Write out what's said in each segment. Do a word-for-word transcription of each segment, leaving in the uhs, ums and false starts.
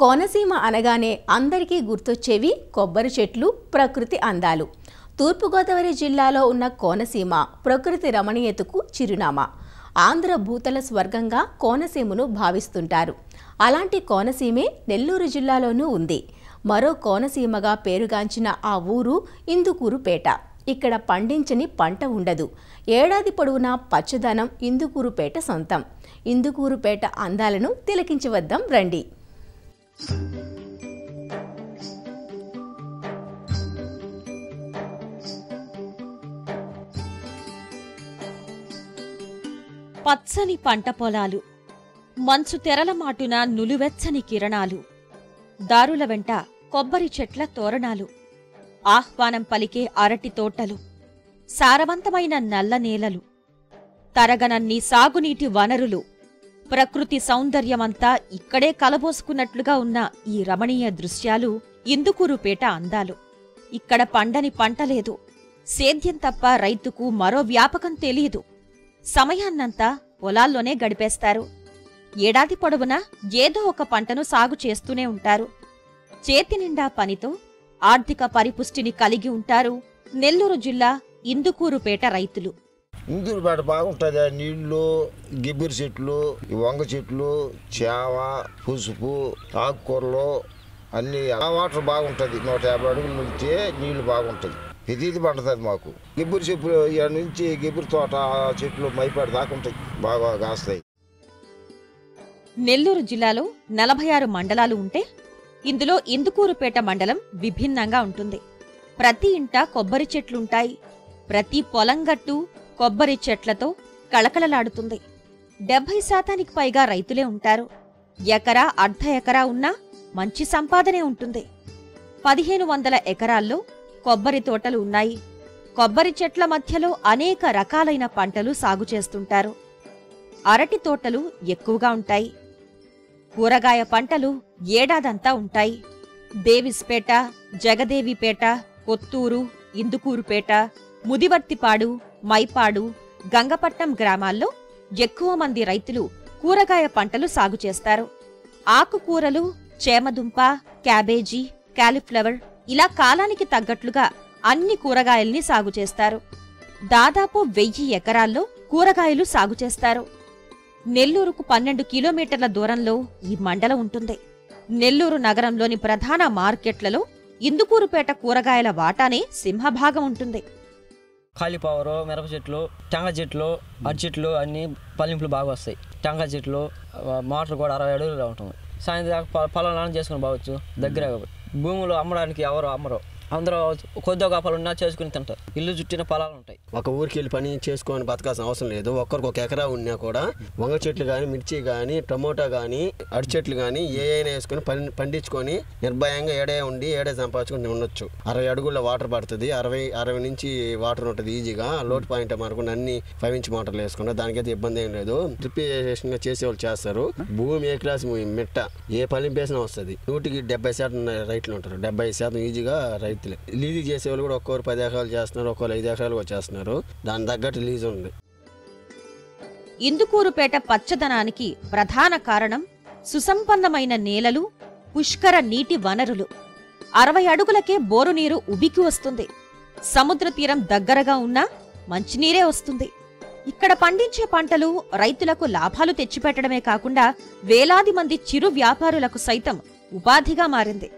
కోనసీమ అనగానే అందరికీ గుర్తొచ్చేవి కొబ్బరి చెట్లు, ప్రకృతి అందాలు. తూర్పు గోదావరి జిల్లాలో ఉన్న కోనసీమ ప్రకృతి రమణీయతకు చిరునామా. ఆంధ్ర భూతల స్వర్గంగా కోనసీమను భావిస్తుంటారు. అలాంటి కోనసీమే నెల్లూరు జిల్లాలోనూ ఉంది. మరో కోనసీమగా పేరుగాంచిన ఆ ఊరు ఇందుకూరుపేట. ఇక్కడ పండించని పంట ఉండదు. ఏడాది పొడవునా పచ్చదనం ఇందుకూరుపేట సొంతం. ఇందుకూరుపేట అందాలను తిలకించవద్దాం రండి. పచ్చని పంట పొలాలు, మంచు తెరల మాటున నులువెచ్చని కిరణాలు, దారుల వెంట కొబ్బరి చెట్ల తోరణాలు, ఆహ్వానం పలికే అరటి తోటలు, సారవంతమైన నల్ల నేలలు, తరగనన్ని సాగునీటి వనరులు, ప్రకృతి సౌందర్యమంతా ఇక్కడే కలబోసుకున్నట్లుగా ఉన్న ఈ రమణీయ దృశ్యాలు ఇందుకూరుపేట అందాలు. ఇక్కడ పండని పంటలేదు. సేద్యం తప్ప రైతుకు మరో వ్యాపకం తెలియదు. సమయాన్నంతా పొలాల్లోనే గడిపేస్తారు. ఏడాది పొడవునా ఏదో ఒక పంటను సాగు చేస్తూనే ఉంటారు. చేతినిండా పనితో ఆర్థిక పరిపుష్టిని కలిగి ఉంటారు నెల్లూరు జిల్లా ఇందుకూరుపేట రైతులు. ఇందుకూరుపేట బాగుంటుంది. నీళ్లు, గిబ్బిరి చెట్లు, వంగ చెట్లు, చేవ, పసుపు, ఆకుకూరలు అన్ని. ఆ వాటర్ బాగుంటుంది. నూట యాభై అడుగులు నిలిచే నీళ్లు బాగుంటుంది. ప్రతిది పండుతుంది మాకు. గిబ్బిరి చెట్లు నుంచి గిబ్బిరి తోట చెట్లు మైపాడు దాకా ఉంటాయి, బాగా కాస్తాయి. నెల్లూరు జిల్లాలో నలభై ఆరు మండలాలు ఉంటే ఇందులో ఇందుకూరుపేట మండలం విభిన్నంగా ఉంటుంది. ప్రతి ఇంట కొబ్బరి చెట్లుంటాయి. ప్రతి పొలంగట్టు కొబ్బరి చెట్లతో కళకళలాడుతుంది. డెబ్బై శాతానికి పైగా రైతులే ఉంటారు. ఎకరా అర్ధ ఎకరా ఉన్నా మంచి సంపాదనే ఉంటుంది. పదిహేను వందల ఎకరాల్లో కొబ్బరి తోటలు ఉన్నాయి. కొబ్బరి చెట్ల మధ్యలో అనేక రకాలైన పంటలు సాగు చేస్తుంటారు. అరటి తోటలు ఎక్కువగా ఉంటాయి. కూరగాయ పంటలు ఏడాదంతా ఉంటాయి. దేవిస్పేట, జగదేవిపేట, కొత్తూరు, ఇందుకూరుపేట, ముదివర్తిపాడు, మైపాడు, గంగపట్నం గ్రామాల్లో ఎక్కువ మంది రైతులు కూరగాయ పంటలు సాగు చేస్తారు. ఆకుకూరలు, చేమదుంప, క్యాబేజీ, కాలీఫ్లవర్ ఇలా కాలానికి తగ్గట్లుగా అన్ని కూరగాయల్ని సాగు చేస్తారు. దాదాపు వెయ్యి ఎకరాల్లో కూరగాయలు సాగు చేస్తారు. నెల్లూరుకు పన్నెండు కిలోమీటర్ల దూరంలో ఈ మండలం ఉంటుంది. నెల్లూరు నగరంలోని ప్రధాన మార్కెట్లలో ఇందుకూరుపేట కూరగాయల వాటానే సింహభాగం ఉంటుంది. కాలీఫ్లవరు, మిరప చెట్లు, టెంక చెట్లు, అరటి చెట్లు అన్ని పల్లింపులు బాగా వస్తాయి. టెంక చెట్లు మోటార్ కూడా అరవై అడుగులు ఉంటుంది. సాయంత్రం పొలం నాన్న చేసుకుని పోవచ్చు. దగ్గర భూములు అమ్మడానికి ఎవరు అమ్మరు. అందరూ కొద్దిగా కాపాలు ఉన్నా చేసుకుని తింటారు. ఇల్లు చుట్టిన పొలాలు ఉంటాయి. ఒక ఊరికి వెళ్ళి పని చేసుకొని బతకాల్సిన అవసరం లేదు. ఒక్కరికి ఒక ఎకరా ఉన్నా కూడా వంగ చెట్లు కానీ, మిర్చి కానీ, టమోటా కానీ, అడి చెట్లు కానీ ఏ అయినా వేసుకొని పని పండించుకొని నిర్భయంగా ఏడే ఉండి ఏడే సంపాదించుకుని ఉండొచ్చు. అరవై అడుగుల్లో వాటర్ పడుతుంది. అరవై అరవై నుంచి వాటర్ ఉంటుంది ఈజీగా. లోటు పాయింట్ అనుకుని అన్ని ఫైవ్ ఇంచ్ మోటార్లు వేసుకుంటారు. దానికైతే ఇబ్బంది ఏం లేదు. డ్రిప్షన్ గా చేసేవాళ్ళు చేస్తారు. భూమి ఏ క్లాస్ మిట్ట ఏ పలింపేసిన వస్తుంది. నూటికి డెబ్బై శాతం రైతులు ఉంటారు. డెబ్బై శాతం ఈజీగా రైతు లీజు చేసేవాళ్ళు కూడా ఒక్కొక్కరు పది ఎకరాలు చేస్తున్నారు, ఒక్కొక్కరు ఐదు ఎకరాలు వచ్చేస్తున్నారు. దాని తగ్గట్టు లీజు ఉంది. ఇందుకూరుపేట పచ్చదనానికి ప్రధాన కారణం సుసంపన్నమైన నేలలు, పుష్కర నీటి వనరులు. అరవై అడుగులకే బోరు నీరు ఉబికి వస్తుంది. సముద్ర తీరం దగ్గరగా ఉన్నా మంచినీరే వస్తుంది. ఇక్కడ పండించే పంటలు రైతులకు లాభాలు తెచ్చిపెట్టడమే కాకుండా వేలాది మంది చిరు వ్యాపారులకు సైతం ఉపాధిగా మారింది.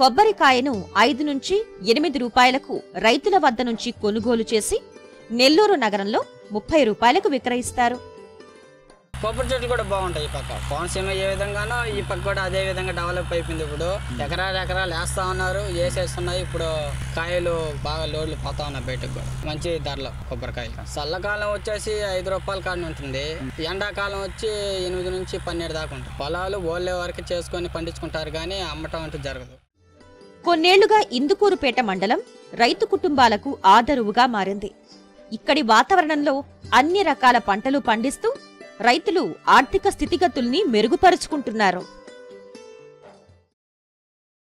కొబ్బరికాయను ఐదు నుంచి ఎనిమిది రూపాయలకు రైతుల వద్ద నుంచి కొనుగోలు చేసి నెల్లూరు నగరంలో ముప్పై రూపాయలకు విక్రయిస్తారు. కొబ్బరి చెట్లు కూడా బాగుంటాయి. ఈ పక్క కోనసీమ ఏ విధంగానో ఈ పక్క కూడా అదే విధంగా డెవలప్ అయిపోయింది. ఇప్పుడు ఎకరాలు ఎకరాలు వేస్తా ఉన్నారు, వేసేస్తున్నాయి. ఇప్పుడు కాయలు బాగా లోడ్లు పోతా ఉన్నాయి బయటకు కూడా. మంచి ధరలు కొబ్బరికాయలు. చల్లకాలం వచ్చేసి ఐదు రూపాయల కాడ ఉంటుంది. ఎండాకాలం వచ్చి ఎనిమిది నుంచి పన్నెండు దాకా ఉంటుంది. పొలాలు ఓళ్ళే వరకు చేసుకొని పండించుకుంటారు కానీ అమ్మటం అంటూ జరగదు. కొన్నేళ్లుగా ఇందుకూరుపేట మండలం రైతు కుటుంబాలకు ఆదరువుగా మారింది. ఇక్కడి వాతావరణంలో అన్ని రకాల పంటలు పండిస్తూ రైతులు ఆర్థిక స్థితిగతుల్ని మెరుగుపరుచుకుంటున్నారు.